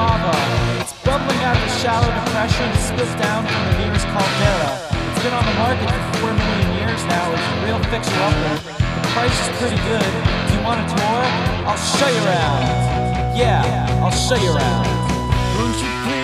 Lava. It's bubbling out of the shallow depression and spills down from the nearest caldera. It's been on the market for 4 million years now. It's a real fixer-upper. The price is pretty good. Do you want a tour? I'll show you around. Yeah, I'll show you around.